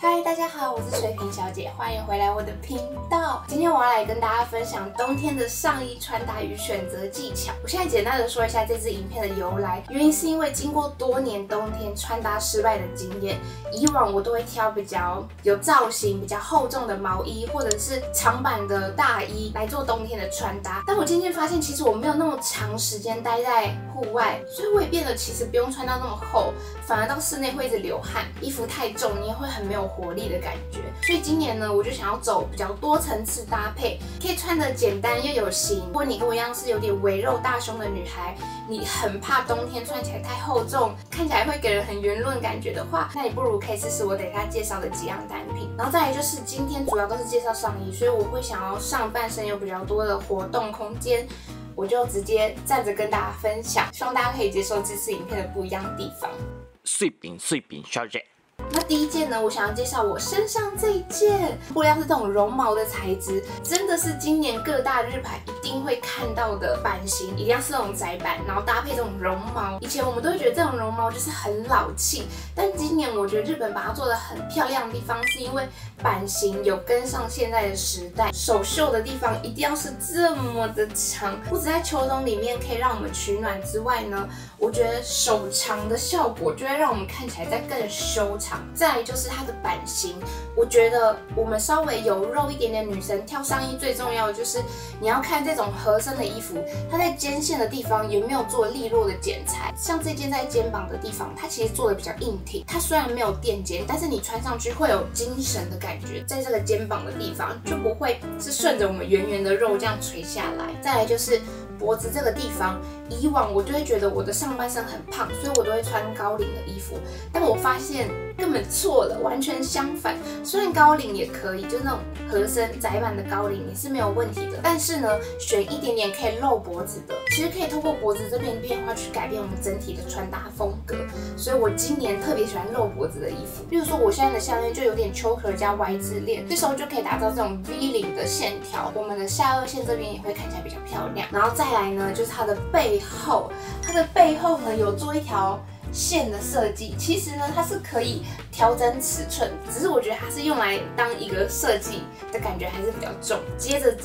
嗨，大家好，我是水瓶小姐，欢迎回来我的频道。今天我要来跟大家分享冬天的上衣穿搭与选择技巧。我现在简单的说一下这支影片的由来，原因是因为经过多年冬天穿搭失败的经验，以往我都会挑比较有造型、比较厚重的毛衣或者是长版的大衣来做冬天的穿搭。但我渐渐发现，其实我没有那么长时间待在户外，所以我也变得其实不用穿到那么厚，反而到室内会一直流汗，衣服太重你也会很没有活力的感觉，所以今年呢，我就想要走比较多层次搭配，可以穿的简单又有型。如果你跟我一样是有点微肉大胸的女孩，你很怕冬天穿起来太厚重，看起来会给人很圆润感觉的话，那你不如可以试试我等一下介绍的几样单品。然后再来就是今天主要都是介绍上衣，所以我会想要上半身有比较多的活动空间。我就直接站着跟大家分享，希望大家可以接受这次影片的不一样的地方。水瓶小姐。那第一件呢，我想要介绍我身上这一件，布料是这种绒毛的材质，真的是今年各大日牌一定会看到的版型，一定要是这种窄版，然后搭配这种绒毛。以前我们都会觉得这种绒毛就是很老气，但今年我觉得日本把它做得很漂亮的地方，是因为版型有跟上现在的时代，手袖的地方一定要是这么的长，不止在秋冬里面可以让我们取暖之外呢，我觉得手长的效果就会让我们看起来再更修长。再来就是它的版型，我觉得我们稍微有肉一点点女生挑上衣最重要的就是你要看这种合身的衣服，它在肩线的地方有没有做利落的剪裁，像这件在肩膀的地方，它其实做的比较硬挺，它虽然没有垫肩，但是你穿上去会有精神的感觉，在这个肩膀的地方就不会是顺着我们圆圆的肉这样垂下来。再来就是脖子这个地方，以往我就会觉得我的上半身很胖，所以我都会穿高领的衣服，但我发现根本错了，完全相反。虽然高领也可以，就是那种合身窄版的高领也是没有问题的，但是呢，选一点点可以露脖子的，其实可以透过脖子这边变化去改变我们整体的穿搭风格。所以我今年特别喜欢露脖子的衣服，比如说我现在的项链就有点丘克加 Y 字链，这时候就可以打造这种 V 领的线条，我们的下颚线这边也会看起来比较漂亮。然后再来呢，就是它的背后，它的背后呢有做一条线的设计，其实呢它是可以调整尺寸，只是我觉得它是用来当一个设计的感觉还是比较重。接着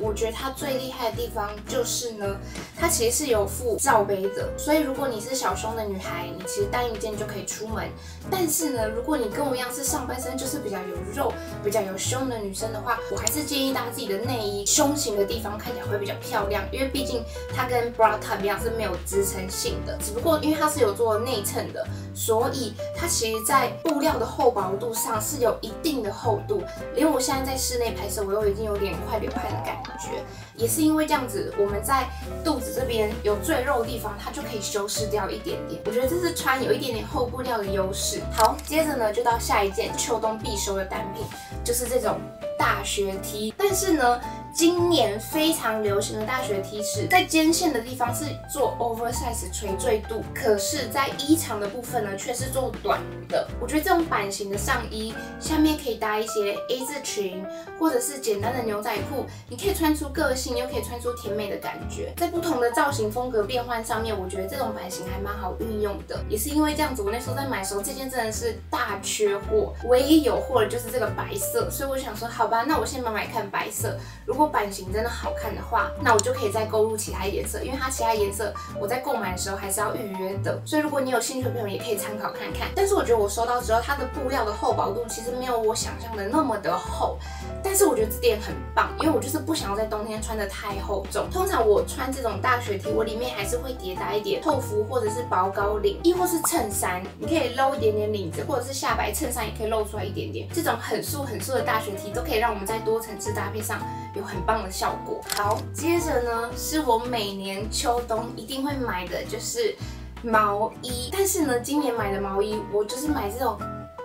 我觉得它最厉害的地方就是呢，它其实是有附罩杯的，所以如果你是小胸的女孩，你其实单一件就可以出门。但是呢，如果你跟我一样是上半身就是比较有肉、比较有胸的女生的话，我还是建议大家自己的内衣胸型的地方看起来会比较漂亮，因为毕竟它跟 bra top 一样是没有支撑性的，只不过因为它是有做内衬的，所以它其实在布料的厚薄度上是有一定的厚度，连我现在在室内拍摄，我都已经有点快流汗的感觉，也是因为这样子，我们在肚子这边有赘肉的地方，它就可以修饰掉一点点。我觉得这是穿有一点点厚布料的优势。好，接着呢就到下一件秋冬必修的单品，就是这种大学 T， 但是呢，今年非常流行的大学 T 是在肩线的地方是做 oversize 垂坠度，可是在衣长的部分呢却是做短的。我觉得这种版型的上衣下面可以搭一些 A 字裙或者是简单的牛仔裤，你可以穿出个性，又可以穿出甜美的感觉。在不同的造型风格变换上面，我觉得这种版型还蛮好运用的，也是因为这样子，我那时候在买的时候，这件真的是大缺货，唯一有货的就是这个白色，所以我想说好吧，那我先买看白色，如果版型真的好看的话，那我就可以再购入其他颜色，因为它其他颜色我在购买的时候还是要预约的，所以如果你有兴趣的朋友也可以参考看看。但是我觉得我收到之后，它的布料的厚薄度其实没有我想象的那么的厚，但是我觉得这点很棒，因为我就是不想要在冬天穿的太厚重。通常我穿这种大学 T， 我里面还是会叠搭一点透肤或者是薄高领，亦或是衬衫，你可以露一点点领子，或者是下摆衬衫也可以露出来一点点。这种很素很素的大学 T 都可以让我们在多层次搭配上有很棒的效果。好，接着呢是我每年秋冬一定会买的，就是毛衣。但是呢，今年买的毛衣，我就是买这种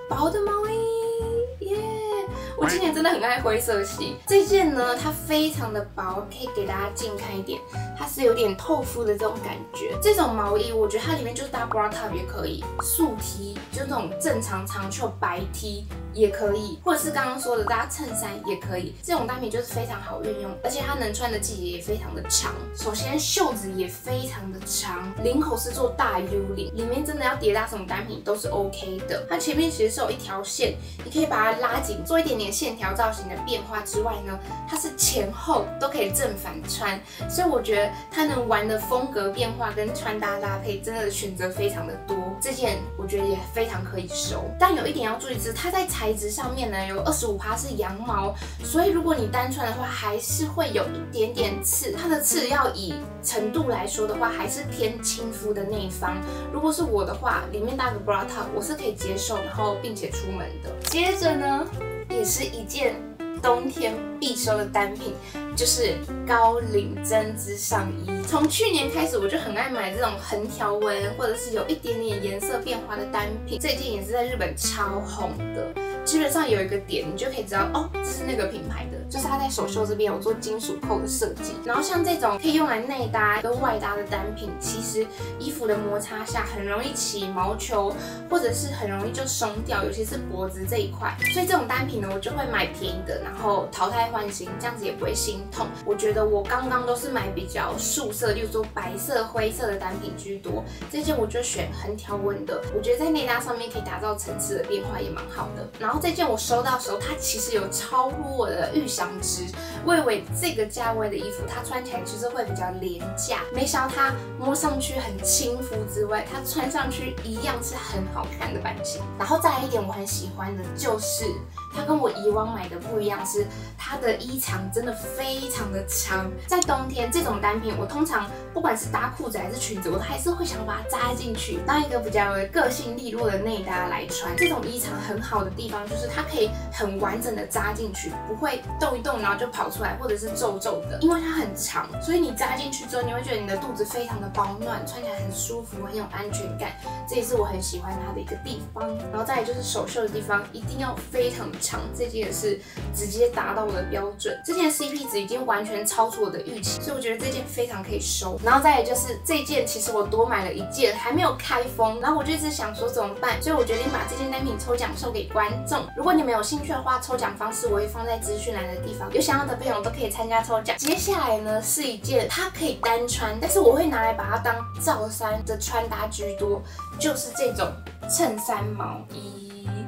薄的毛衣。我今年真的很爱灰色系。这件呢，它非常的薄，可以给大家近看一点，它是有点透肤的这种感觉。这种毛衣，我觉得它里面就是搭 bra top 也可以，素 T 就那种正常长袖白 T 也可以，或者是刚刚说的搭衬衫也可以。这种单品就是非常好运用，而且它能穿的季节也非常的长。首先袖子也非常的长，领口是做大 U 领，里面真的要叠搭什么单品都是 OK 的。它前面其实是有一条线，你可以把它拉紧，做一点点线条造型的变化之外呢，它是前后都可以正反穿，所以我觉得它能玩的风格变化跟穿搭搭配真的选择非常的多。这件我觉得也非常可以收，但有一点要注意是它在材质上面呢有 25% 是羊毛，所以如果你单穿的话还是会有一点点刺，它的刺要以程度来说的话还是偏亲肤的那一方。如果是我的话，里面搭个 bra top 我是可以接受，然后并且出门的。接着呢，也是一件冬天必收的单品，就是高领针织上衣。从去年开始，我就很爱买这种横条纹或者是有一点点颜色变化的单品。这件也是在日本超红的。基本上有一个点，你就可以知道哦，这是那个品牌的，就是它在手袖这边有做金属扣的设计。然后像这种可以用来内搭跟外搭的单品，其实衣服的摩擦下很容易起毛球，或者是很容易就松掉，尤其是脖子这一块。所以这种单品呢，我就会买便宜的，然后淘汰换新，这样子也不会心痛。我觉得我刚刚都是买比较素色，例如说白色、灰色的单品居多。这件我就选横条纹的，我觉得在内搭上面可以打造层次的变化，也蛮好的。然后这件我收到的时候，它其实有超乎我的预想值。我以为这个价位的衣服，它穿起来就是会比较廉价，没想到它摸上去很亲肤之外，它穿上去一样是很好看的版型。然后再来一点我很喜欢的就是，它跟我以往买的不一样是，它的衣长真的非常的长。在冬天这种单品，我通常不管是搭裤子还是裙子，我还是会想把它扎进去，当一个比较有个性利落的内搭来穿。这种衣长很好的地方，就是它可以很完整的扎进去，不会动一动然后就跑出来，或者是皱皱的，因为它很长，所以你扎进去之后，你会觉得你的肚子非常的保暖，穿起来很舒服，很有安全感。这也是我很喜欢它的一个地方。然后再来就是手袖的地方一定要非常的长，这件也是直接达到我的标准。这件 CP 值已经完全超出我的预期，所以我觉得这件非常可以收。然后再来就是这件，其实我多买了一件，还没有开封，然后我就一直想说怎么办，所以我决定把这件单品抽奖送给观众。如果你们有兴趣的话，抽奖方式我会放在资讯栏的地方，有想要的朋友都可以参加抽奖。接下来呢是一件它可以单穿，但是我会拿来把它当罩衫的穿搭居多，就是这种衬衫毛衣。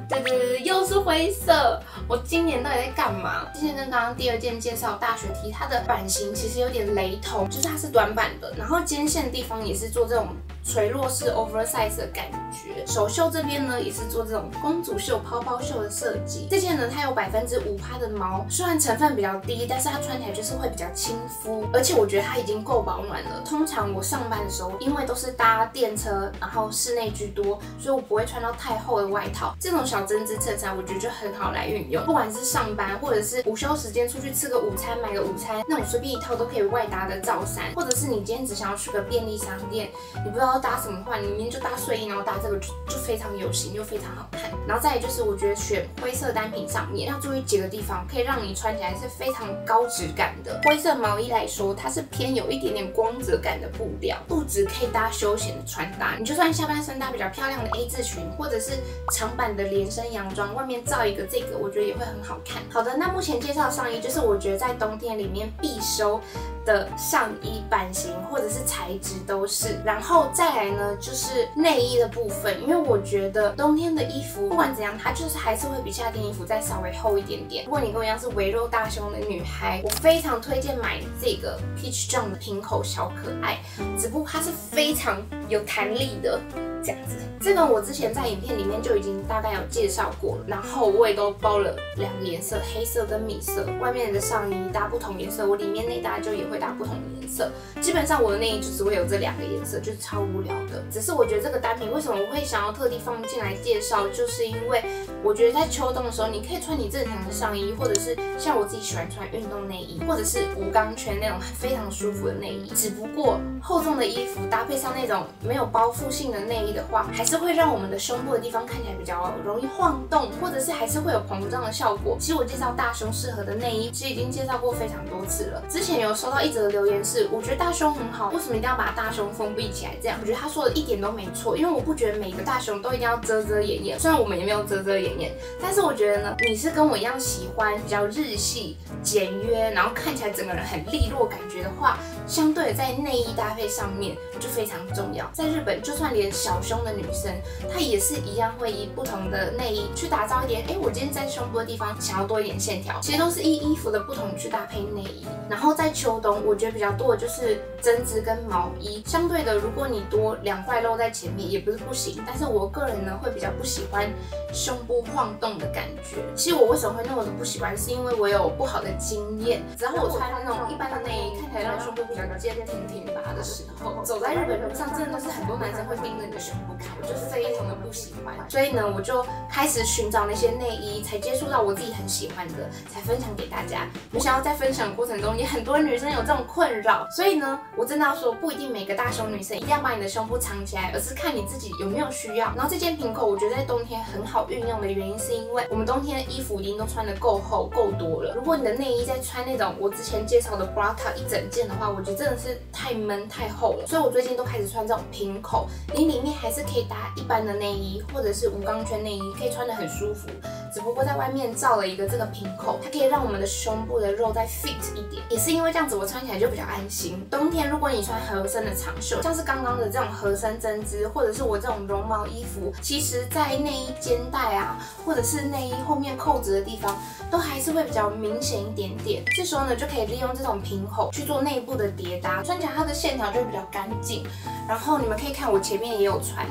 对对对，又是灰色。我今年到底在干嘛？今天跟刚刚第二件介绍大学 T， 它的版型其实有点雷同，就是它是短版的，然后肩线的地方也是做这种垂落式 oversize 的感觉，手袖这边呢也是做这种公主袖、泡泡袖的设计。这件呢它有 5% 的毛，虽然成分比较低，但是它穿起来就是会比较亲肤，而且我觉得它已经够保暖了。通常我上班的时候，因为都是搭电车，然后室内居多，所以我不会穿到太厚的外套。这种小针织衬衫我觉得就很好来运用，不管是上班或者是午休时间出去吃个午餐、买个午餐，那种随便一套都可以外搭的罩衫，或者是你今天只想要去个便利商店，你不知道搭什么的话，你明天就搭睡衣，然后搭这个就非常有型又非常好看。然后再来就是，我觉得选灰色单品上面要注意几个地方，可以让你穿起来是非常高质感的。灰色毛衣来说，它是偏有一点点光泽感的布料，不只可以搭休闲的穿搭，你就算下半身搭比较漂亮的 A 字裙，或者是长版的连身洋装，外面罩一个这个，我觉得也会很好看。好的，那目前介绍上衣就是我觉得在冬天里面必收的上衣版型或者是材质都是。然后再来呢就是内衣的部分，因为我觉得冬天的衣服不管怎样，它就是还是会比夏天衣服再稍微厚一点点。如果你跟我一样是微肉大胸的女孩，我非常推荐买这个 Peach John 的平口小可爱，只不过它是非常有弹力的这样子。这个我之前在影片里面就已经大概有介绍过了，然后我也都包了两个颜色，黑色跟米色。外面的上衣搭不同颜色，我里面内搭就也会搭不同颜色。基本上我的内衣就只会有这两个颜色，就是超无聊的。只是我觉得这个单品为什么我会想要特地放进来介绍，就是因为我觉得在秋冬的时候，你可以穿你正常的上衣，或者是像我自己喜欢穿运动内衣，或者是无钢圈那种非常舒服的内衣。只不过厚重的衣服搭配上那种没有包覆性的内衣，的话，还是会让我们的胸部的地方看起来比较容易晃动，或者是还是会有膨胀的效果。其实我介绍大胸适合的内衣，其实已经介绍过非常多次了。之前有收到一则留言是，我觉得大胸很好，为什么一定要把大胸封闭起来？这样我觉得他说的一点都没错，因为我不觉得每个大胸都一定要遮遮掩掩，虽然我们也没有遮遮掩掩，但是我觉得呢，你是跟我一样喜欢比较日系、简约，然后看起来整个人很利落感觉的话，相对在内衣搭配上面就非常重要。在日本，就算连小胸的女生，她也是一样会以不同的内衣去打造一点，我今天在胸部的地方想要多一点线条，其实都是依衣服的不同去搭配内衣。然后在秋冬，我觉得比较多的就是针织跟毛衣。相对的，如果你多2块露在前面也不是不行，但是我个人呢会比较不喜欢胸部晃动的感觉。其实我为什么会那么的不喜欢，是因为我有不好的经验。只要我穿那种一般的内衣，看起来让胸部比较尖挺拔的时候，走在日本路上真的都是很多男生会盯着你的胸部看，我就非常的不喜欢。所以呢，我就开始寻找那些内衣，才接触到我自己很喜欢的，才分享给大家。没想到在分享过程中，也很多女生有这种困扰。所以呢，我真的要说，不一定每个大胸女生一定要把你的胸部藏起来，而是看你自己有没有需要。然后这件平口，我觉得在冬天很好运用的原因，是因为我们冬天的衣服已经都穿得够厚、够多了。如果你的内衣再穿那种我之前介绍的 bra top 一整件的话，我觉得真的是太闷太厚了，所以我最近都开始穿这种平口，你里面还是可以搭一般的内衣或者是无钢圈内衣，可以穿得很舒服。只不过在外面罩了一个这个平口，它可以让我们的胸部的肉再 fit 一点，也是因为这样子我穿起来就比较安心。冬天如果你穿合身的长袖，像是刚刚的这种合身针织，或者是我这种绒毛衣服，其实在内衣肩带啊，或者是内衣后面扣子的地方，都还是会比较明显一点点。这时候呢，就可以利用这种平口去做内部的叠搭，穿起来它的线条就比较干净。然后你们可以看我前面也有穿。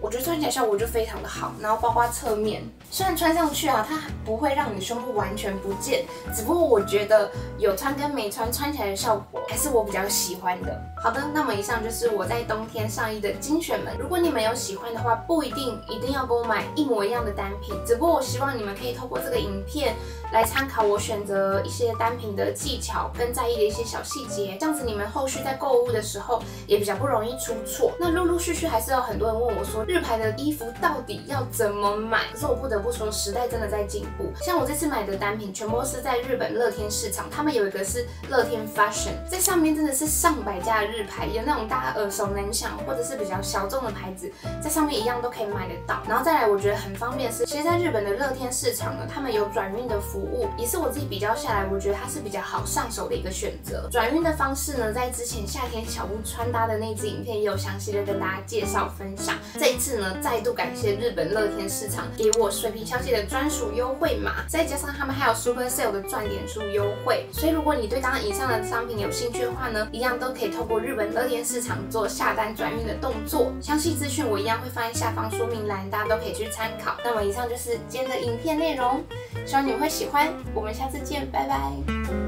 我觉得穿起来效果就非常的好，然后包括侧面，虽然穿上去啊，它不会让你胸部完全不见，只不过我觉得有穿跟没穿穿起来的效果还是我比较喜欢的。好的，那么以上就是我在冬天上衣的精选们。如果你们有喜欢的话，不一定要跟我买一模一样的单品，只不过我希望你们可以透过这个影片来参考我选择一些单品的技巧跟在意的一些小细节，这样子你们后续在购物的时候也比较不容易出错。那陆续还是有很多人问我说，日牌的衣服到底要怎么买？可是我不得不说，时代真的在进步。像我这次买的单品，全部是在日本乐天市场，他们有一个是乐天 Fashion， 在上面真的是上百家的日牌，有那种大家耳熟能详或者是比较小众的牌子，在上面一样都可以买得到。然后再来，我觉得很方便的是，其实在日本的乐天市场呢，他们有转运的服务，也是我自己比较下来，我觉得它是比较好上手的一个选择。转运的方式呢，在之前夏天小屋穿搭的那支影片也有详细的跟大家介绍分享。这次呢，再度感谢日本乐天市场给我水瓶小姐的专属优惠码，再加上他们还有 Super Sale 的赚点数优惠，所以如果你对以上的商品有兴趣的话呢，一样都可以透过日本乐天市场做下单转运的动作。详细资讯我一样会放在下方说明栏，大家都可以去参考。那么以上就是今天的影片内容，希望你们会喜欢，我们下次见，拜拜。